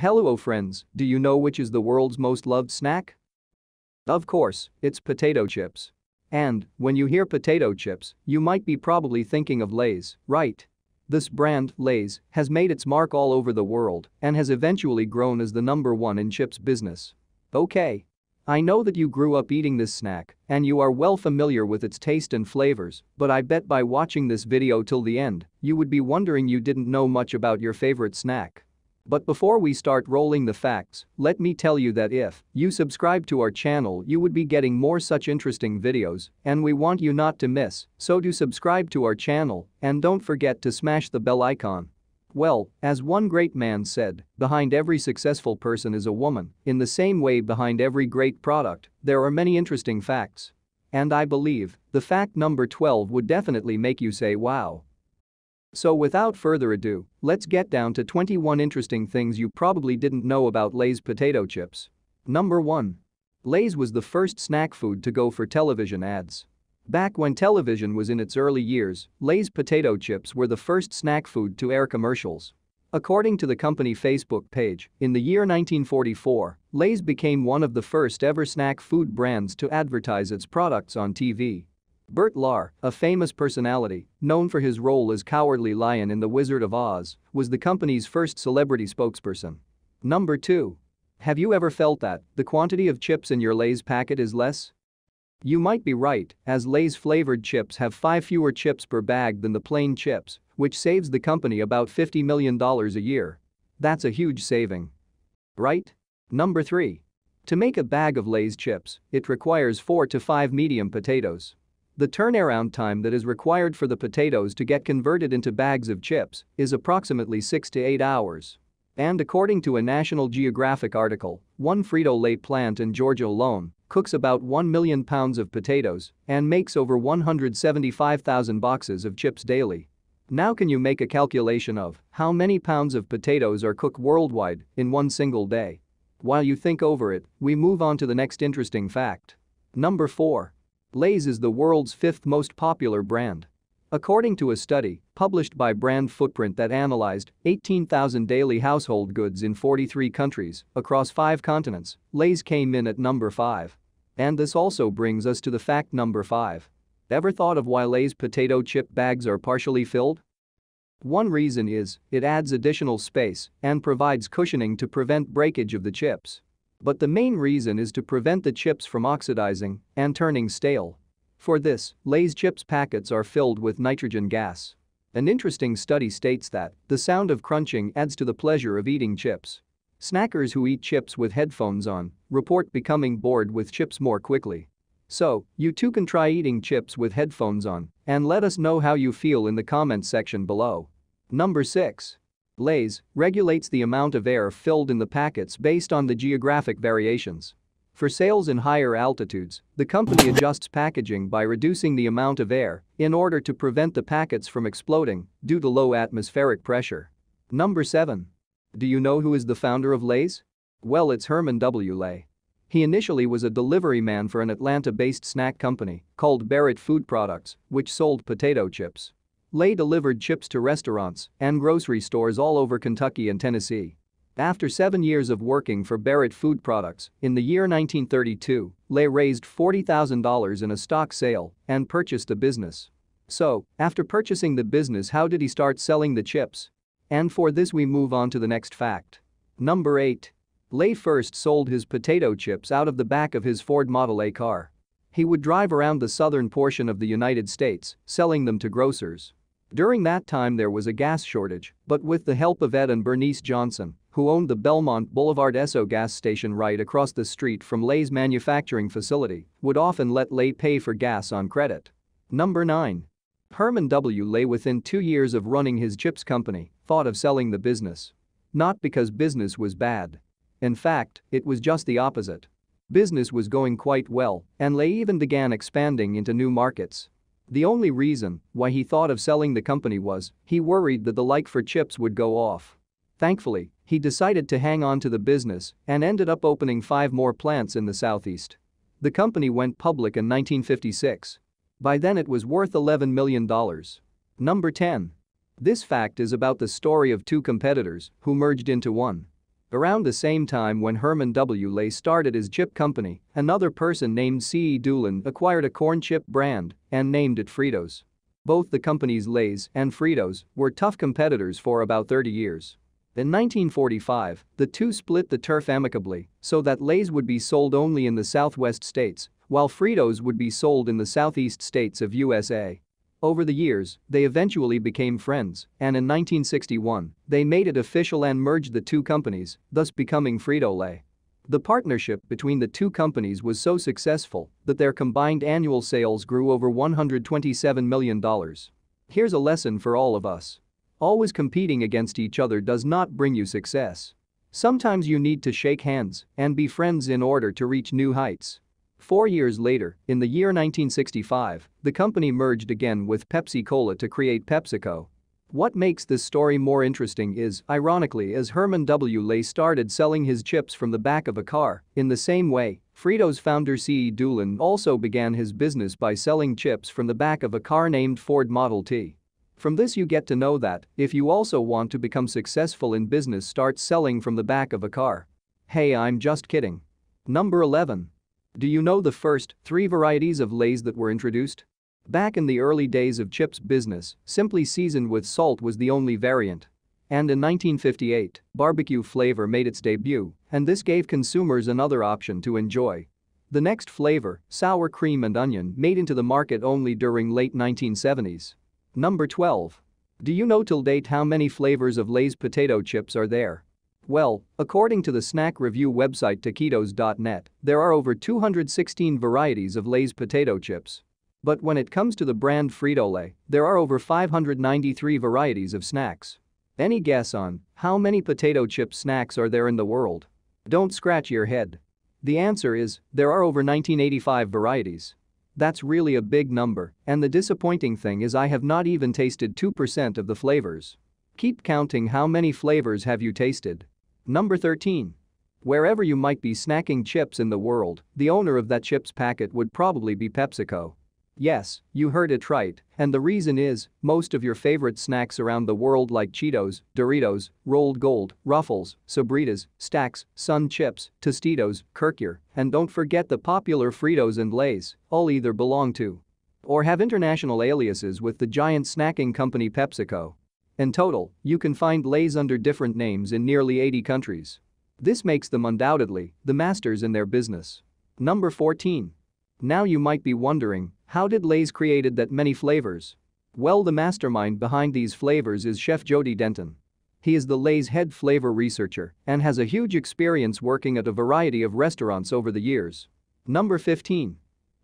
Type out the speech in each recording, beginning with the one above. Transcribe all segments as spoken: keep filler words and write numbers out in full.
Hello friends, do you know which is the world's most loved snack? Of course, it's potato chips. And, when you hear potato chips, you might be probably thinking of Lay's, right? This brand, Lay's, has made its mark all over the world and has eventually grown as the number one in chips business. Okay. I know that you grew up eating this snack and you are well familiar with its taste and flavors, but I bet by watching this video till the end, you would be wondering you didn't know much about your favorite snack. But before we start rolling the facts, let me tell you that if you subscribe to our channel you would be getting more such interesting videos and we want you not to miss, so do subscribe to our channel and don't forget to smash the bell icon. Well, as one great man said, behind every successful person is a woman, in the same way behind every great product, there are many interesting facts. And I believe the fact number twelve would definitely make you say wow. So without further ado, let's get down to twenty-one interesting things you probably didn't know about Lay's potato chips. Number one. Lay's was the first snack food to go for television ads. Back when television was in its early years, Lay's potato chips were the first snack food to air commercials. According to the company Facebook page, in the year nineteen forty-four, Lay's became one of the first ever snack food brands to advertise its products on T V. Bert Lahr, a famous personality, known for his role as Cowardly Lion in The Wizard of Oz, was the company's first celebrity spokesperson. Number two. Have you ever felt that the quantity of chips in your Lay's packet is less? You might be right, as Lay's flavored chips have five fewer chips per bag than the plain chips, which saves the company about fifty million dollars a year. That's a huge saving. Right? Number three. To make a bag of Lay's chips, it requires four to five medium potatoes. The turnaround time that is required for the potatoes to get converted into bags of chips is approximately six to eight hours. And according to a National Geographic article, one Frito-Lay plant in Georgia alone cooks about one million pounds of potatoes and makes over one hundred seventy-five thousand boxes of chips daily. Now can you make a calculation of how many pounds of potatoes are cooked worldwide in one single day? While you think over it, we move on to the next interesting fact. Number four. Lay's is the world's fifth most popular brand. According to a study published by Brand Footprint that analyzed eighteen thousand daily household goods in forty-three countries across five continents, Lay's came in at number five. And this also brings us to the fact number five. Ever thought of why Lay's potato chip bags are partially filled? One reason is it adds additional space and provides cushioning to prevent breakage of the chips. But the main reason is to prevent the chips from oxidizing and turning stale. For this, Lay's chips packets are filled with nitrogen gas. An interesting study states that the sound of crunching adds to the pleasure of eating chips. Snackers who eat chips with headphones on report becoming bored with chips more quickly. So, you too can try eating chips with headphones on and let us know how you feel in the comments section below. Number six. Lay's regulates the amount of air filled in the packets based on the geographic variations. For sales in higher altitudes, the company adjusts packaging by reducing the amount of air in order to prevent the packets from exploding due to low atmospheric pressure. Number seven. Do you know who is the founder of Lay's? Well, it's Herman W Lay. He initially was a delivery man for an Atlanta-based snack company called Barrett Food Products, which sold potato chips. Lay delivered chips to restaurants and grocery stores all over Kentucky and Tennessee. After seven years of working for Barrett Food Products, in the year nineteen thirty-two, Lay raised forty thousand dollars in a stock sale and purchased the business. So, after purchasing the business, how did he start selling the chips? And for this we move on to the next fact. Number eight. Lay first sold his potato chips out of the back of his Ford Model A car. He would drive around the southern portion of the United States, selling them to grocers. During that time there was a gas shortage, but with the help of Ed and Bernice Johnson, who owned the Belmont Boulevard Esso gas station right across the street from Lay's manufacturing facility, would often let Lay pay for gas on credit. Number nine. Herman W Lay, within two years of running his chips company, thought of selling the business. Not because business was bad. In fact, it was just the opposite. Business was going quite well, and Lay even began expanding into new markets. The only reason why he thought of selling the company was he worried that the like for chips would go off. Thankfully, he decided to hang on to the business and ended up opening five more plants in the Southeast. The company went public in nineteen fifty-six. By then it was worth eleven million dollars. Number ten. This fact is about the story of two competitors who merged into one. Around the same time when Herman W Lay started his chip company, another person named C E Doolin acquired a corn chip brand and named it Fritos. Both the companies Lay's and Fritos were tough competitors for about thirty years. In nineteen forty-five, the two split the turf amicably so that Lay's would be sold only in the Southwest states, while Fritos would be sold in the Southeast states of U S A. Over the years, they eventually became friends, and in nineteen sixty-one, they made it official and merged the two companies, thus becoming Frito-Lay. The partnership between the two companies was so successful that their combined annual sales grew over one hundred twenty-seven million dollars. Here's a lesson for all of us. Always competing against each other does not bring you success. Sometimes you need to shake hands and be friends in order to reach new heights. Four years later, in the year nineteen sixty-five, the company merged again with Pepsi-Cola to create PepsiCo. What makes this story more interesting is, ironically, as Herman W Lay started selling his chips from the back of a car, in the same way, Fritos founder C E Doolin also began his business by selling chips from the back of a car named Ford Model T. From this you get to know that, if you also want to become successful in business, start selling from the back of a car. Hey, I'm just kidding. Number eleven. Do you know the first three varieties of Lay's that were introduced? Back in the early days of chips business, simply seasoned with salt was the only variant. And in nineteen fifty-eight, barbecue flavor made its debut, and this gave consumers another option to enjoy. The next flavor, sour cream and onion, made into the market only during late nineteen seventies. Number twelve. Do you know till date how many flavors of Lay's potato chips are there? Well, according to the snack review website taquitos dot net, there are over two hundred sixteen varieties of Lay's potato chips. But when it comes to the brand Frito-Lay, there are over five hundred ninety-three varieties of snacks. Any guess on how many potato chip snacks are there in the world? Don't scratch your head. The answer is, there are over nineteen eighty-five varieties. That's really a big number, and the disappointing thing is I have not even tasted two percent of the flavors. Keep counting. How many flavors have you tasted? Number thirteen. Wherever you might be snacking chips in the world, the owner of that chips packet would probably be PepsiCo. Yes, you heard it right, and the reason is, most of your favorite snacks around the world like Cheetos, Doritos, Rolled Gold, Ruffles, Sabritas, Stacks, Sun Chips, Tostitos, Kirkier, and don't forget the popular Fritos and Lay's, all either belong to or have international aliases with the giant snacking company PepsiCo. In total, you can find Lay's under different names in nearly eighty countries. This makes them undoubtedly the masters in their business. Number fourteen. Now you might be wondering, how did Lay's created that many flavors? Well, the mastermind behind these flavors is Chef Jody Denton. He is the Lay's head flavor researcher and has a huge experience working at a variety of restaurants over the years. Number fifteen.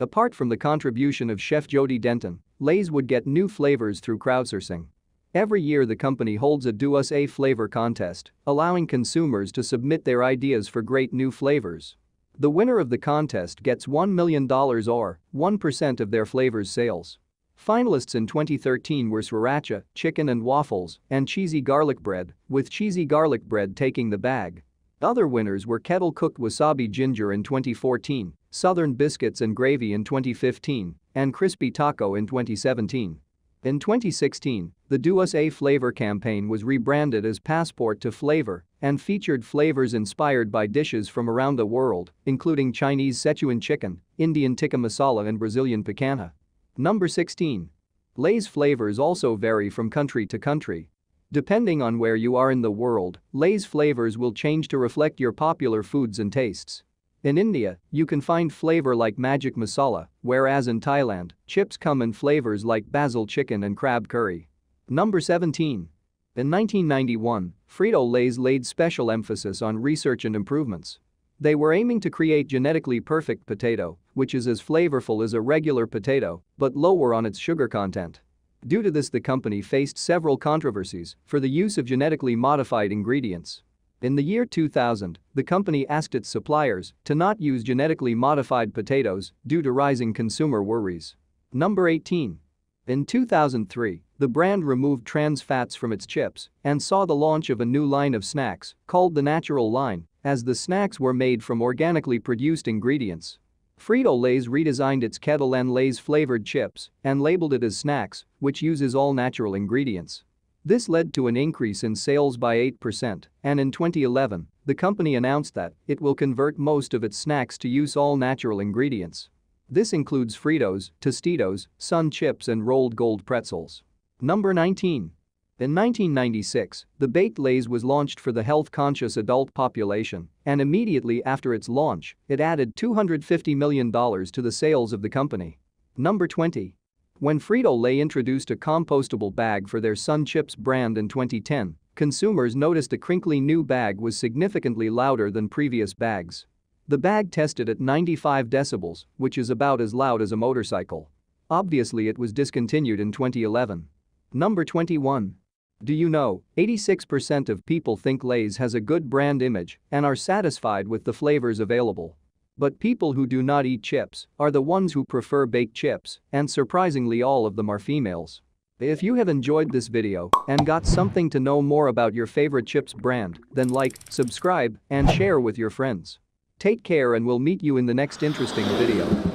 Apart from the contribution of Chef Jody Denton, Lay's would get new flavors through crowdsourcing. Every year the company holds a Do Us a Flavor contest, allowing consumers to submit their ideas for great new flavors. The winner of the contest gets one million dollars or one percent of their flavors' sales. Finalists in twenty thirteen were sriracha, chicken and waffles, and cheesy garlic bread, with cheesy garlic bread taking the bag. Other winners were kettle-cooked wasabi ginger in twenty fourteen, southern biscuits and gravy in twenty fifteen, and crispy taco in twenty seventeen. In twenty sixteen, the Do Us a Flavor campaign was rebranded as Passport to Flavor and featured flavors inspired by dishes from around the world, including Chinese Sichuan chicken, Indian tikka masala and Brazilian picanha. Number sixteen. Lay's flavors also vary from country to country. Depending on where you are in the world, Lay's flavors will change to reflect your popular foods and tastes. In India, you can find flavor like magic masala, whereas in Thailand, chips come in flavors like basil chicken and crab curry. Number seventeen. In nineteen ninety-one, Frito-Lay's laid special emphasis on research and improvements. They were aiming to create genetically perfect potato, which is as flavorful as a regular potato, but lower on its sugar content. Due to this, the company faced several controversies for the use of genetically modified ingredients. In the year two thousand, the company asked its suppliers to not use genetically modified potatoes due to rising consumer worries. Number eighteen. In two thousand three, the brand removed trans fats from its chips and saw the launch of a new line of snacks called the Natural Line, as the snacks were made from organically produced ingredients. Frito-Lay's redesigned its kettle and Lay's flavored chips and labeled it as Snacks, which uses all natural ingredients. This led to an increase in sales by eight percent, and in twenty eleven, the company announced that it will convert most of its snacks to use all-natural ingredients. This includes Fritos, Tostitos, Sun Chips and Rolled Gold pretzels. Number nineteen. In nineteen ninety-six, the baked Lay's was launched for the health-conscious adult population, and immediately after its launch, it added two hundred fifty million dollars to the sales of the company. Number twenty. When Frito-Lay introduced a compostable bag for their Sun Chips brand in twenty ten, consumers noticed the crinkly new bag was significantly louder than previous bags. The bag tested at ninety-five decibels, which is about as loud as a motorcycle. Obviously, it was discontinued in twenty eleven. Number twenty-one. Do you know, eighty-six percent of people think Lay's has a good brand image and are satisfied with the flavors available. But people who do not eat chips are the ones who prefer baked chips, and surprisingly all of them are females. If you have enjoyed this video and got something to know more about your favorite chips brand, then like, subscribe, and share with your friends. Take care and we'll meet you in the next interesting video.